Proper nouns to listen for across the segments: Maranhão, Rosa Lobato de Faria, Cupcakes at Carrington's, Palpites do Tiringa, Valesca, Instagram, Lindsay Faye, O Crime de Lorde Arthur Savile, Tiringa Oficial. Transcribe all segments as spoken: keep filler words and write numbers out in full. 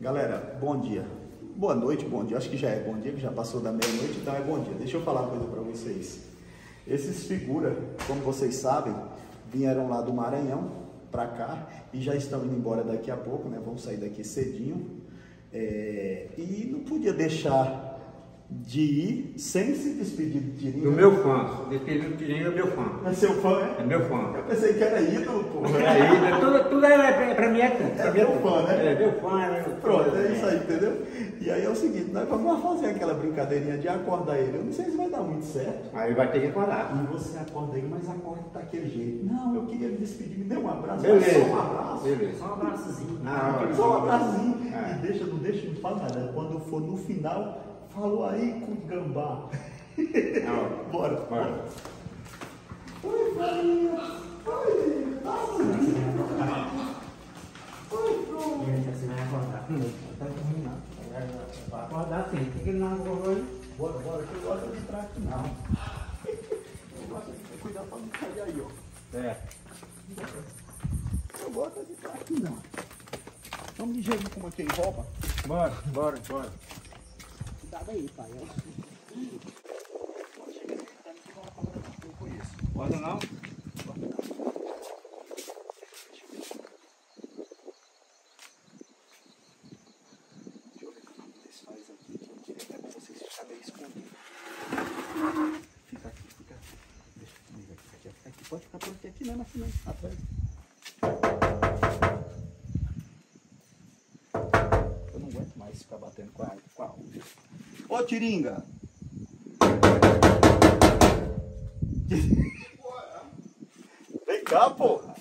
Galera, bom dia. Boa noite, bom dia. Acho que já é bom dia, que já passou da meia-noite, então é bom dia. Deixa eu falar uma coisa para vocês. Esses figuras, como vocês sabem, vieram lá do Maranhão para cá e já estão indo embora daqui a pouco, né? Vão sair daqui cedinho. É... E não podia deixar de ir sem se despedir do Tiringa. Do meu fã. Despedir do Tiringa é meu fã. É seu fã, é? É meu fã. Eu pensei que era ídolo, porra. É ídolo. Tudo, tudo é pra mim é canto. É meu fã, né? É meu fã, é meu fã. Pronto, é isso aí, entendeu? E aí é o seguinte, nós vamos fazer aquela brincadeirinha de acordar ele. Eu não sei se vai dar muito certo. Aí vai ter que acordar. E você acorda ele, mas acorda daquele jeito. Não, eu queria me despedir, me dê um abraço. Beleza. Só um abraço. Beleza. Só um abraçozinho. Não, só um abraçozinho. E deixa, não deixa de falar nada. Quando for no final... Falou aí com o gambá. Bora, bora. Oi, Farinha. Oi, tá Oi, pronto. Você vai acordar. Tá terminado. Vai acordar sim. Por que ele não acordou aí? Bora, bora. Eu gosto de entrar aqui, não. Eu gosto de cuidar pra não sair aí, ó. É. Eu gosto de entrar aqui, não. Vamos de jeito como aquele rouba. Bora, bora, bora. Aí, pai. Bota não? Deixa eu ver como vocês fazem aqui, que eu queria até pra vocês saberem esconder. Fica aqui, fica aqui. Deixa comigo aqui, fica aqui, fica aqui. Pode ficar por aqui, aqui não, aqui não. Atrás. Eu não aguento mais ficar batendo com a, com a rua. Ô Tiringa! Vem cá, porra!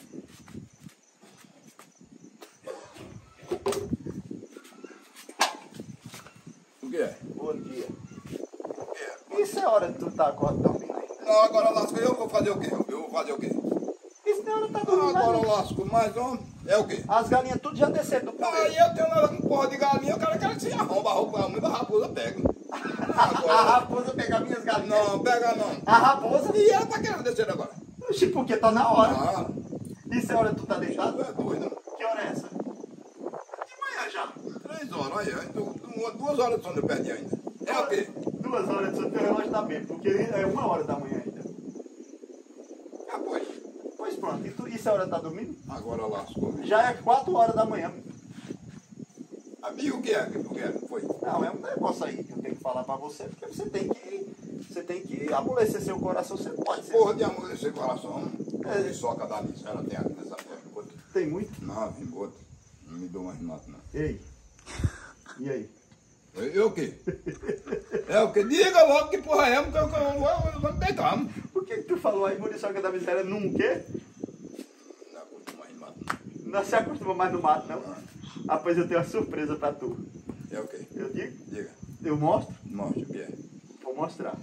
O que é? Bom dia! É. Isso é hora de tu tá acordando? Não, agora lasco, eu vou fazer o quê? Eu vou fazer o quê? Isso não é hora de tá dormindo. Agora eu lasco, mas homem, é o quê? As galinhas tudo já desceram do pau. Aí eu tenho nada com porra de galinha, eu quero que ela se arromba, arromba, arromba, a raposa pega. Agora. A raposa pegar minhas galinhas? Não, pega não. A raposa? E ela tá querendo descer agora? Oxi, porque tá na hora. Ah. Isso é hora que tu tá deixado? É doido. Que hora é essa? De manhã já. Três horas, aí. Duas, duas horas de sono eu perdi ainda. É duas, o quê? Duas horas de sono, teu relógio tá bem, porque é uma hora da manhã ainda. Ah, pois. Pois pronto. E tu, isso é hora que tá dormindo? Agora lascou. Já é quatro horas da manhã. E o que é? O que é? Foi? Não, é um negócio aí que eu tenho que falar pra você, porque você tem que, você tem que amolecer seu coração, você pode ser. Porra de amolecer o coração, é. E soca da ela tem aqui nessa perna, outra. Tem muito? Não, vim outra. Não me dou mais nota, não. Ei, e aí? Eu o quê? É o quê? Diga logo que porra é, porque eu vou me deitar. Por que que tu falou aí, muriçoca da miséria, num quê? Não acostuma mais no mato, não. Não se acostuma mais no mato, não? Ah. Ah, pois eu tenho uma surpresa pra tu. É o quê? Eu digo? Diga. Eu mostro? Mostra o que é. Vou mostrar.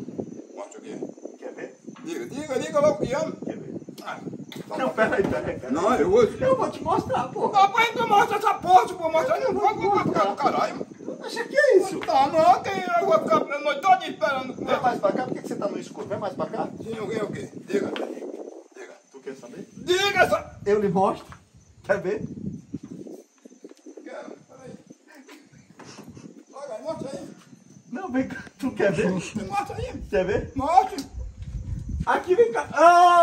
Mostra o que é. Quer ver? Diga, diga, diga logo o que é. Quer ver? Ah, não, peraí, peraí. Pera não, eu hoje. Eu vou te mostrar, porra. Não, mas tu mostra essa porra, tu vou mostrar. Eu não vou, vou ficar do caralho. Acha que é isso? Tá, não, que eu vou ficar a noite toda esperando. Vem mais pra cá, por que você tá no escuro? Vem mais pra cá? Diga, o que é o quê? Diga. Diga. Tu quer saber? Diga essa. Eu lhe mostro. Quer ver? Mostra aí. Não, vem cá. Tu quer ver? Mostra aí. Quer ver? Mostra. Aqui, vem cá. Ah,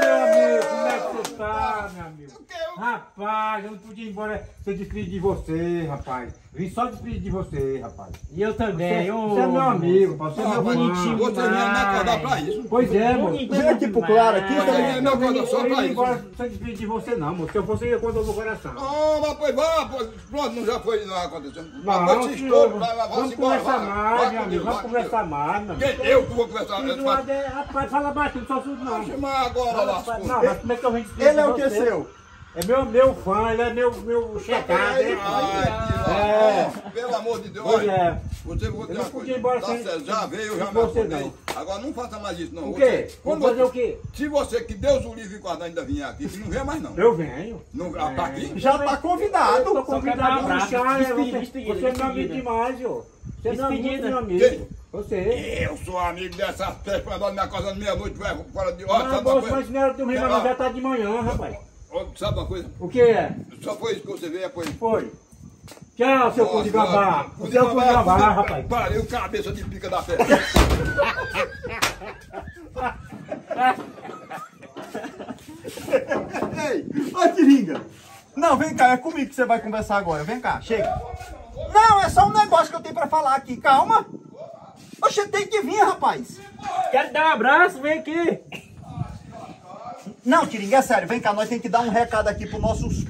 meu amigo, como é que você tá, meu amigo? Rapaz, eu não podia ir embora sem despedir de você, rapaz. Vim só despedir de você, rapaz. E eu também. Você, eu... você é meu amigo, você é meu bonitinho. Você não ia me acordar pra isso. Pois é, moço. Vem aqui pro claro aqui, você não ia me acordar só pra isso. Eu não ia despedir de você, não, moço. Se eu fosse, eu ia acordar o meu coração. Ah, mas pois vai, pronto, não já foi, não aconteceu. Mas se estouro, vai, vai, vamos conversar mais, meu amigo. Vamos conversar mais, meu amigo. Eu que vou conversar mais. Rapaz, fala baixo, não só tudo, não. Não, mas como é que eu vim despedir de você? Ele é o que é seu? É meu, meu fã, ele é meu, meu chegado. É, é. Pelo amor de Deus. Pois é. Você vou ter uma coisa. Tá certo, já veio, já me acordei. Agora não faça mais isso, não. O quê? Vamos fazer o quê? Se você, que Deus o livre e guardar, ainda vier aqui, não vem mais, não. Eu venho. Não, tá aqui? Já tá convidado. Eu tô convidado pra cá, né? Você é meu amigo demais, ô. Você é meu amigo. Você? Eu sou amigo dessas pessoas, andando na casa de meia-noite, vai fora de hora. Não, moço, mas não era teu reino, mas já tá de manhã, rapaz. Sabe uma coisa? O que é? Só foi isso que você veio, foi? Foi. Tchau, seu cu de gambá. O seu cu de gambá, rapaz. Pariu, cabeça de pica da festa. Ei, ô Tiringa. Não, vem cá, é comigo que você vai conversar agora. Vem cá, chega. Não, é só um negócio que eu tenho pra falar aqui. Calma. Oxe, tem que vir, rapaz. Quero dar um abraço, vem aqui. Não, Tiringa, é sério. Vem cá, nós temos que dar um recado aqui pro nossos...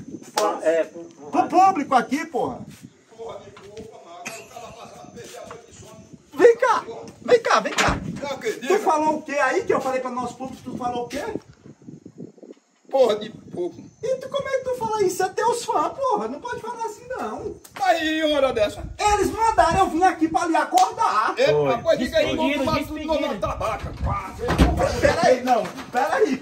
É, pro, pro, pro público aqui, porra. Porra de culpa, mano. O cara passando a perder a noite de sono. Vem cá, vem cá, vem cá. Não, que diga. Tu falou o quê aí que eu falei pra nosso público? Tu falou o quê? Porra de pouco. E tu, como é que tu fala isso? É teus fãs, porra. Não pode falar assim, não. Aí, hora dessa. Eles mandaram eu vim aqui pra lhe acordar. É, rapaz, diga aí, vamos tomar tudo na tabaca. Pera aí, não. Pera aí.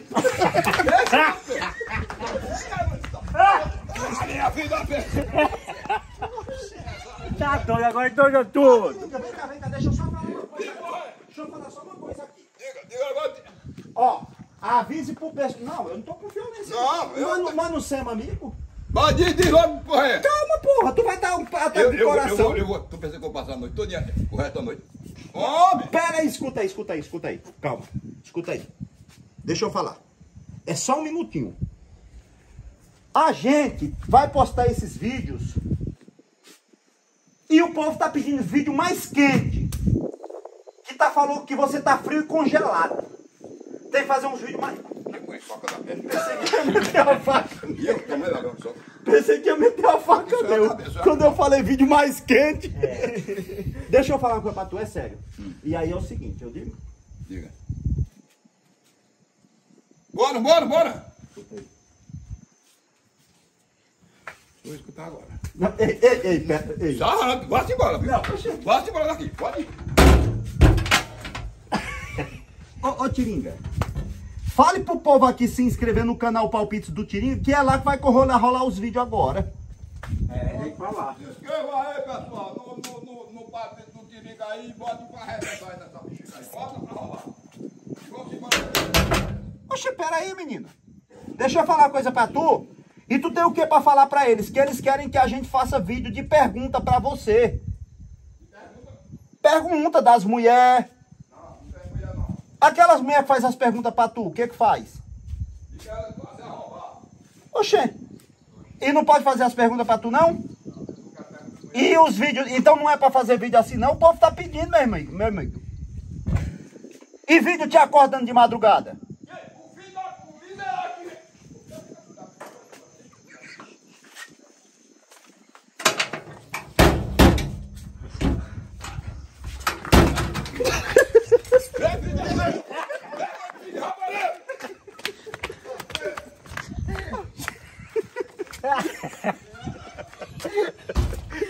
Tá doido, agora doido tudo. Vem cá, vem cá, deixa eu só falar uma coisa aqui. Deixa eu falar só uma coisa aqui. Diga, diga agora. Ó, avise pro pessoal. Não, eu não tô confiando nesse. Não, eu não. Mano, Sam, amigo. Badiz, diz logo, porra. Calma, porra, tu vai dar um ataque de coração. Eu vou, eu vou. Tu pensa que eu vou passar a noite toda, o resto da noite. Homem! Pera aí, escuta aí, escuta aí, escuta aí. Calma, escuta aí. Deixa eu falar. É só um minutinho. A gente vai postar esses vídeos e o povo tá pedindo vídeo mais quente. Que tá falando que você tá frio e congelado. Tem que fazer uns vídeos mais... Pensei que ia meter a faca. Pensei que ia meter a faca, meu. Quando eu falei vídeo mais quente. É. Deixa eu falar uma coisa pra tu, é sério. Hum. E aí é o seguinte, eu digo... Diga. Bora, bora, bora! Vou escutar agora. Não, ei, ei, ei, pera, ei. Já, bate embora, viu? Bate embora daqui, pode ir. Ô, ô, Tiringa, fale pro povo aqui se inscrever no canal Palpites do Tiringa, que é lá que vai rolar, rolar os vídeos agora. É, tem que falar. Se inscreva aí, pessoal, no, no, no Palpites do Tiringa aí e bota pra arrebentar nessa bexiga aí. Bota pra rolar. Vamos embora. Oxe, pera aí, menino. Deixa eu falar uma coisa pra tu. E tu tem o que pra falar pra eles? Que eles querem que a gente faça vídeo de pergunta pra você. Pergunta? Pergunta das mulheres. Não, não tem mulher não. Aquelas mulheres que fazem as perguntas pra tu, o que que faz? Fica elas quase arrombadas. Oxê. E não pode fazer as perguntas pra tu, não? Não, eu não quero perguntar pra eles. E os vídeos, então não é pra fazer vídeo assim não? O povo tá pedindo, meu amigo, meu amigo. E vídeo te acordando de madrugada?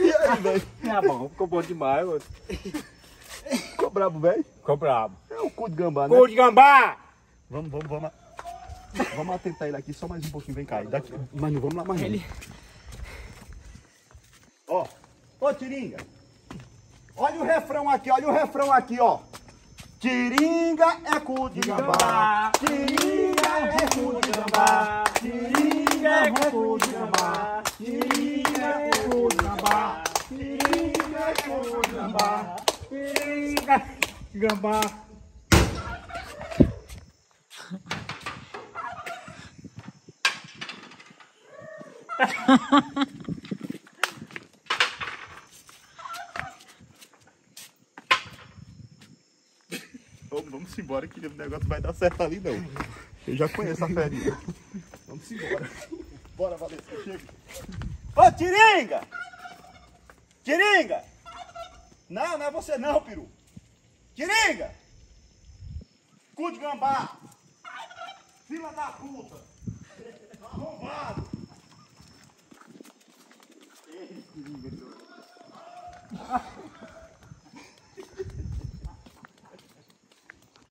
E aí, velho? Tá bom, ficou bom demais, mano. Ficou brabo, velho? Ficou brabo. É o cu de gambá, né? Cu de gambá! Vamos, vamos, vamos. Vamos atentar ele aqui só mais um pouquinho, vem cá. Daqui... Mas não vamos lá mais ele. Ó, ô Tiringa. Olha o refrão aqui, olha o refrão aqui, ó. Tiringa é cu de gambá. Tiringa é cu de gambá. Tiringa é cu de gambá. Tiringa é cu de gambá. Tiringa é cu de gambá. Tiringa é cu de gambá. Vamos embora que o negócio vai dar certo ali não. Eu já conheço a ferinha. Vamos embora. Bora, Valesca, chega. Ô, Tiringa! Tiringa! Não, não é você não, peru. Tiringa! Cu de gambá! Fila da puta! Arrombado!